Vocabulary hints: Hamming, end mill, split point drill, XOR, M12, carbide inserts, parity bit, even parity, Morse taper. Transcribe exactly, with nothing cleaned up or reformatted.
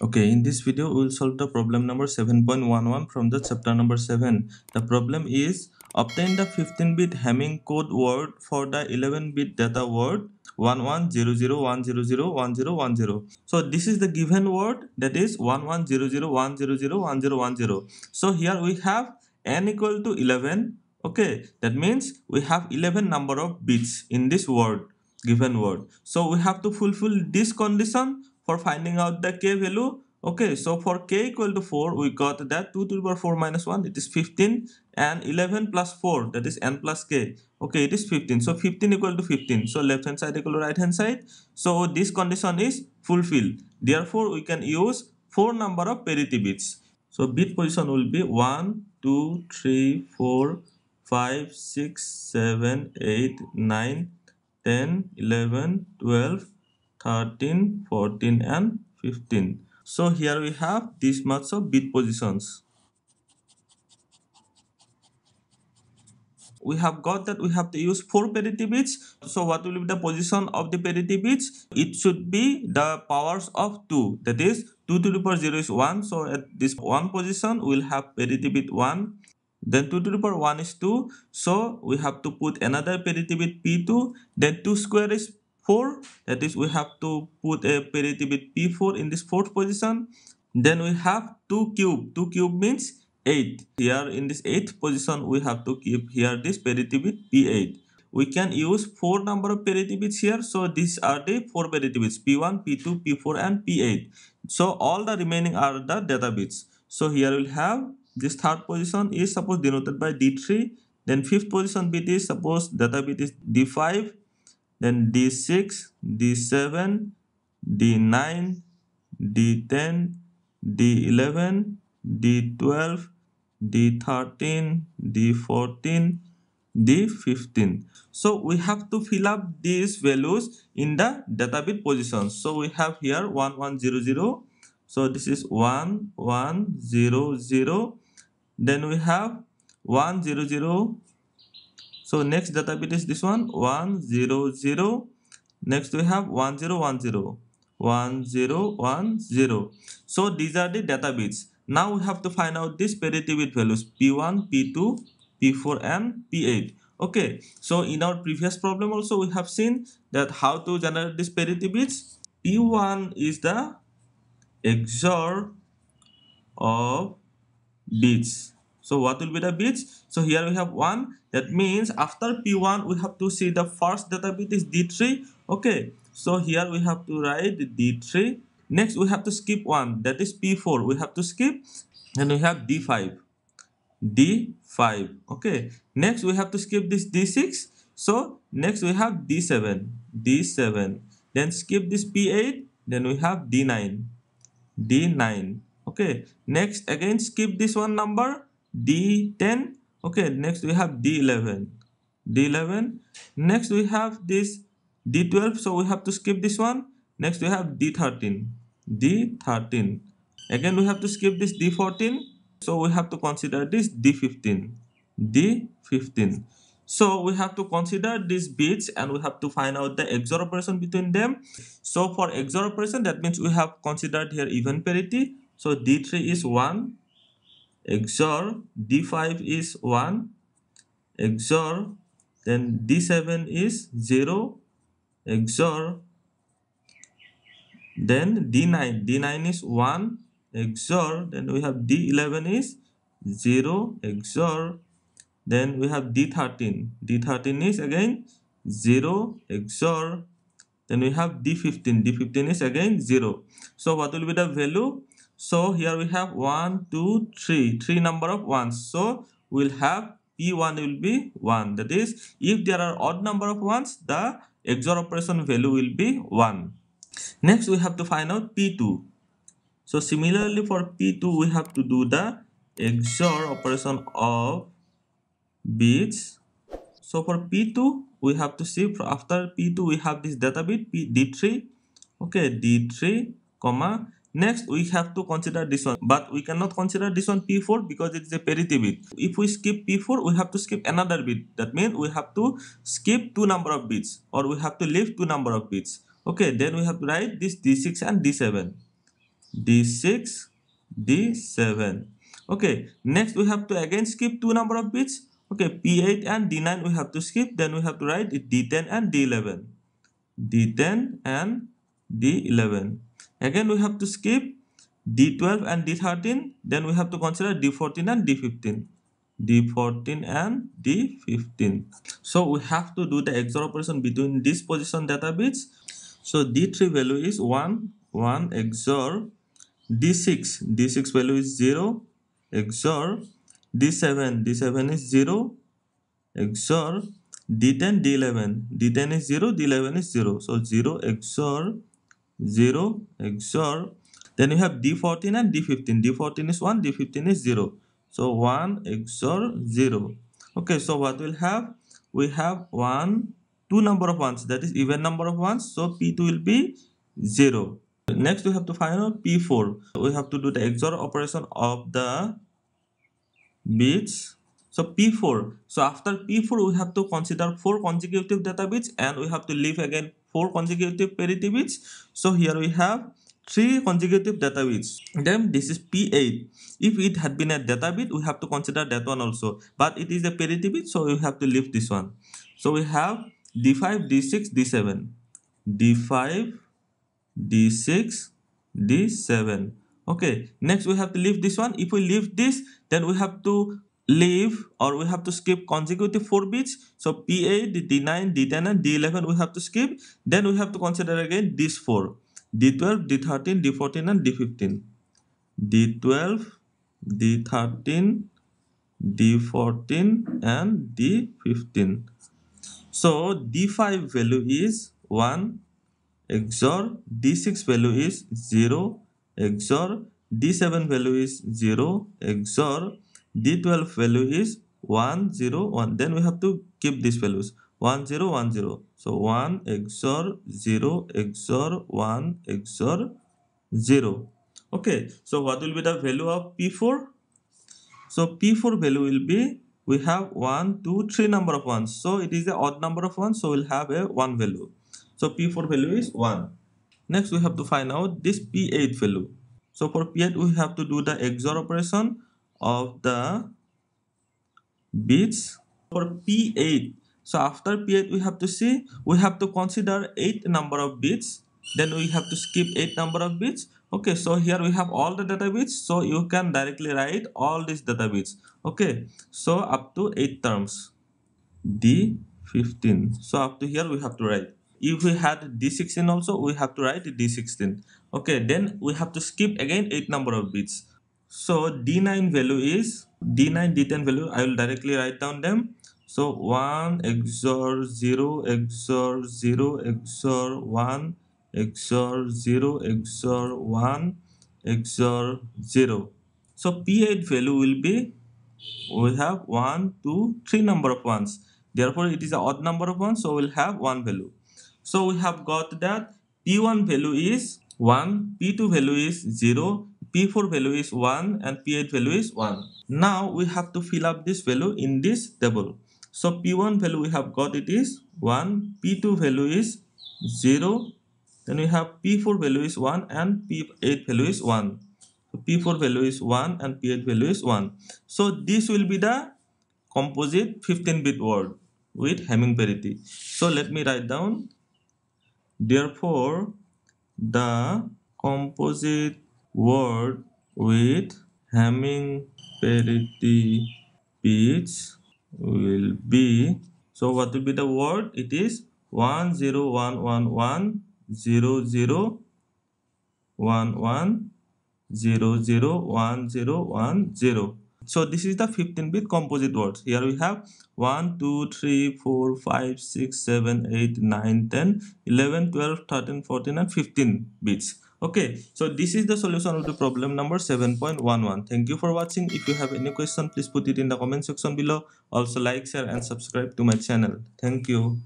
Okay, in this video we will solve the problem number seven point one one from the chapter number seven. The problem is obtain the fifteen bit Hamming code word for the eleven bit data word one one zero zero one zero zero one zero one zero. So this is the given word, that is one one zero zero one zero zero one zero one zero. So here we have n equal to eleven. Okay, that means we have eleven number of bits in this word, given word. So we have to fulfill this condition for finding out the k value. Okay, so for k equal to four, we got that two to the power four minus one, it is fifteen, and eleven plus four, that is n plus k. Okay, it is fifteen. So fifteen equal to fifteen. So left hand side equal to right hand side. So this condition is fulfilled. Therefore, we can use four number of parity bits. So bit position will be one, two, three, four, five, six, seven, eight, nine, ten, eleven, twelve, thirteen, fourteen and fifteen. So here we have this much of bit positions. We have got that we have to use four parity bits. So what will be the position of the parity bits? It should be the powers of two. That is two to the power zero is one. So at this one position we will have parity bit one. Then two to the power one is two. So we have to put another parity bit p two. Then two square is four, that is we have to put a parity bit p four in this fourth position. Then we have two cube two cube means eight. Here in this eighth position we have to keep here this parity bit p eight. We can use four number of parity bits here. So these are the four parity bits, p one, p two, p four and p eight. So all the remaining are the data bits. So here we'll have this third position is suppose denoted by d three. Then fifth position bit is suppose data bit is d five. Then d six, d seven, d nine, d ten, d eleven, d twelve, d thirteen, d fourteen, d fifteen. So we have to fill up these values in the data bit positions. So we have here one one zero zero. So this is one one zero zero. Then we have one zero zero. So next data bit is this one, one zero zero. Next we have one zero one zero, one zero one zero. So these are the data bits. Now we have to find out this parity bit values p one, p two, p four and p eight. Okay, so in our previous problem also we have seen that how to generate this parity bits. p one is the XOR of bits. So what will be the bits? So here we have one. That means after p one we have to see the first data bit is d three. Okay, so here we have to write d three. Next we have to skip one, that is p four, we have to skip. Then we have d five d five. Okay, next we have to skip this d six. So next we have d seven d seven, then skip this p eight. Then we have d nine d nine. Okay, next again skip this one number, d ten. Okay, next we have d eleven d eleven. Next we have this d twelve, so we have to skip this one. Next we have d thirteen d thirteen. Again we have to skip this d fourteen, so we have to consider this d fifteen d fifteen. So we have to consider these bits and we have to find out the XOR operation between them. So for XOR operation, that means we have considered here even parity. So d three is one, XOR, d five is one, XOR, then d seven is zero, XOR, then d nine, d nine is one, XOR, then we have d eleven is zero, XOR, then we have d thirteen, d thirteen is again zero, XOR, then we have d fifteen, d fifteen is again zero. So what will be the value? So here we have one, two, three, three number of ones. So we'll have p one will be one. That is, if there are odd number of ones, the XOR operation value will be one. Next we have to find out p two. So similarly for p two we have to do the XOR operation of bits. So for p two we have to see after p two we have this data bit d three. Okay, d three comma. Next, we have to consider this one, but we cannot consider this one p four because it is a parity bit. If we skip p four, we have to skip another bit. That means we have to skip two number of bits, or we have to leave two number of bits. Okay, then we have to write this d six and d seven. D six, D seven. Okay, next we have to again skip two number of bits. Okay, P eight and D nine we have to skip. Then we have to write D ten and D eleven. D ten and D eleven. Again we have to skip D twelve and D thirteen. Then we have to consider D fourteen and D fifteen. D fourteen and D fifteen. So we have to do the X O R operation between these position data bits. So D three value is one, one X O R D six. D six value is zero X O R D seven. D seven is zero X O R D ten, D eleven. D ten is zero, D eleven is zero. So zero X O R zero X O R. Then you have D fourteen and D fifteen. D fourteen is one, D fifteen is zero. So one X O R zero. Okay, so what we'll have? We have one, two number of ones, that is even number of ones. So P two will be zero. Next we have to find out P four. We have to do the X O R operation of the bits. So P four. So after P four we have to consider four consecutive data bits, and we have to leave again four consecutive parity bits. So here we have three consecutive data bits. Then this is P eight. If it had been a data bit, we have to consider that one also. But it is a parity bit, so we have to leave this one. So we have D five, D six, D seven. D five, D six, D seven. Okay, next we have to leave this one. If we leave this, then we have to leave or we have to skip consecutive four bits. So P eight, D nine, D ten and D eleven we have to skip. Then we have to consider again these four. D twelve, D thirteen, D fourteen and D fifteen. D twelve, D thirteen, D fourteen and D fifteen. So D five value is one X O R, D six value is zero X O R, D seven value is zero X O R, D twelve value is one, zero, one. Then we have to keep these values. one, zero, one, zero. So one X O R zero X O R one X O R zero. Okay, so what will be the value of P four? So P four value will be, we have one, two, three number of ones. So it is the odd number of ones, so we'll have a one value. So P four value is one. Next we have to find out this P eight value. So for P eight we have to do the X O R operation of the bits for P eight. So after P eight we have to see, we have to consider eight number of bits. Then we have to skip eight number of bits. Okay, so here we have all the data bits. So you can directly write all these data bits. Okay, so up to eight terms. D fifteen. So up to here we have to write. If we had D sixteen also, we have to write D sixteen. Okay, then we have to skip again eight number of bits. So D nine value is, D nine, D ten value, I will directly write down them. So one X O R zero X O R zero X O R one X O R zero X O R one X O R zero. So P eight value will be, we have one, two, three number of ones. Therefore it is an odd number of ones, so we'll have one value. So we have got that P one value is one, P two value is zero, P four value is one and P eight value is one. Now we have to fill up this value in this table. So P one value we have got, it is one, P two value is zero, then we have P four value is one and P eight value is one. So P four value is one and P eight value is one. So this will be the composite fifteen bit word with Hamming parity. So let me write down. Therefore, the composite word with Hamming parity bits will be, so what will be the word? It is one zero one one one zero zero one one zero zero one zero one zero. So this is the fifteen bit composite words. Here we have one, two, three, four, five, six, seven, eight, nine, ten, eleven, twelve, thirteen, fourteen and fifteen bits. Okay, so this is the solution of the problem number seven point one one. Thank you for watching. If you have any question, please put it in the comment section below. Also like, share and subscribe to my channel. Thank you.